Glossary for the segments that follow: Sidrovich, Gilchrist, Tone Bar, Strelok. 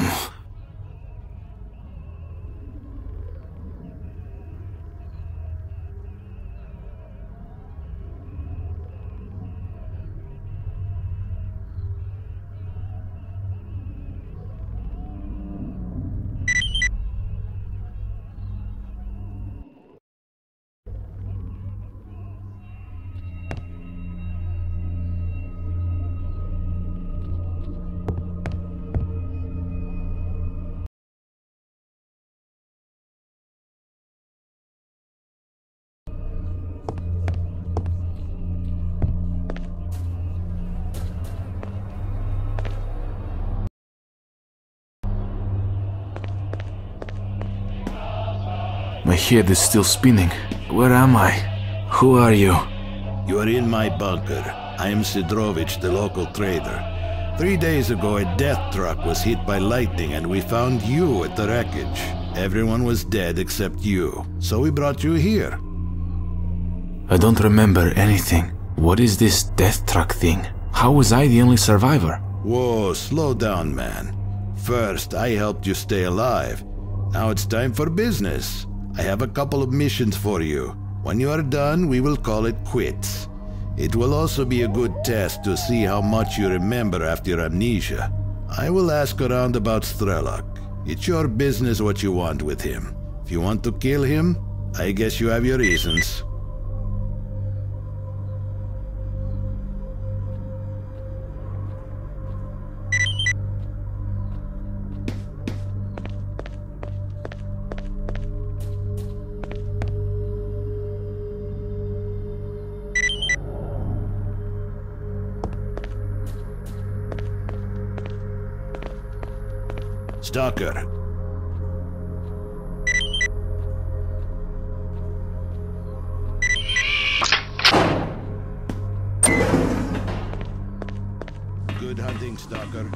дом. My head is still spinning. Where am I? Who are you? You are in my bunker. I am Sidrovich, the local trader. 3 days ago, a death truck was hit by lightning and we found you at the wreckage. Everyone was dead except you, so we brought you here. I don't remember anything. What is this death truck thing? How was I the only survivor? Whoa, slow down, man. First, I helped you stay alive. Now it's time for business. I have a couple of missions for you. When you are done, we will call it quits. It will also be a good test to see how much you remember after your amnesia. I will ask around about Strelok. It's your business what you want with him. If you want to kill him, I guess you have your reasons. Stalker. Good hunting, Stalker.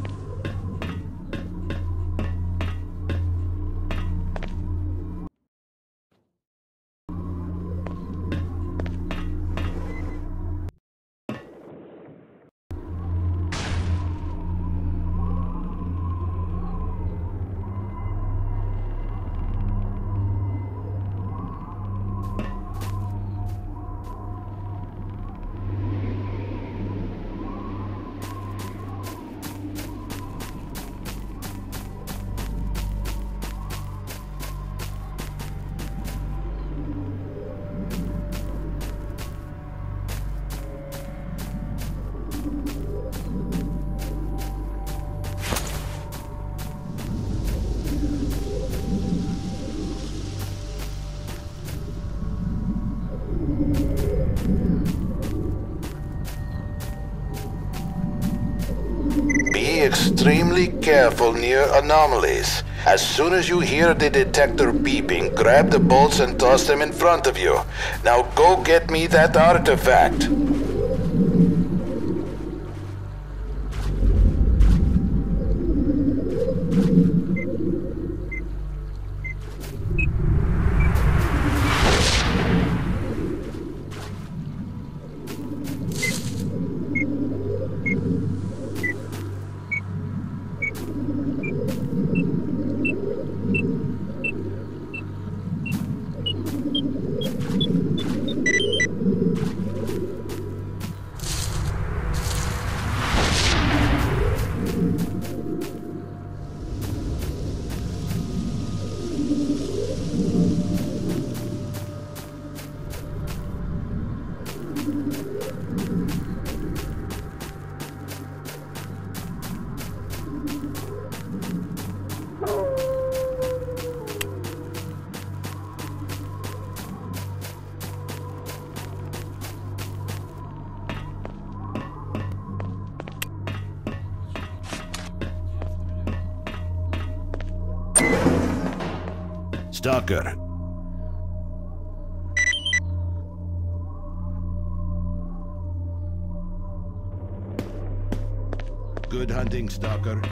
Extremely careful near anomalies. As soon as you hear the detector beeping, grab the bolts and toss them in front of you. Now go get me that artifact. Stalker. Good hunting, Stalker.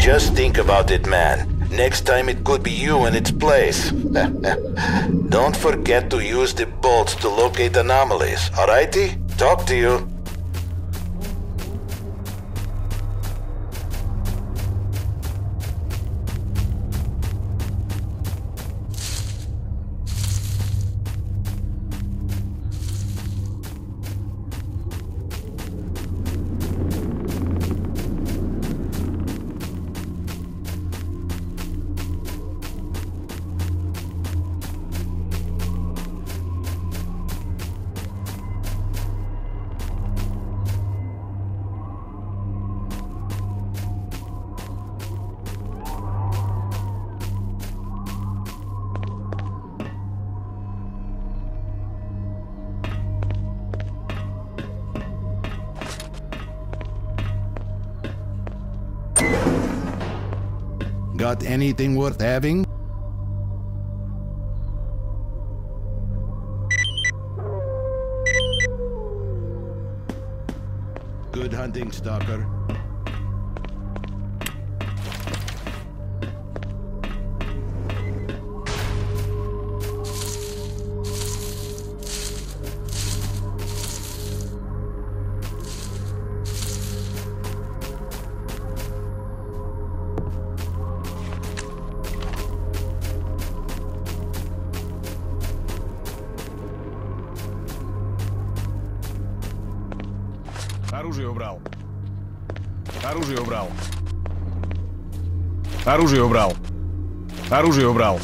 Just think about it, man. Next time it could be you in its place. Don't forget to use the bolts to locate anomalies, alrighty? Talk to you. Got anything worth having? Good hunting, stalker. Оружие убрал.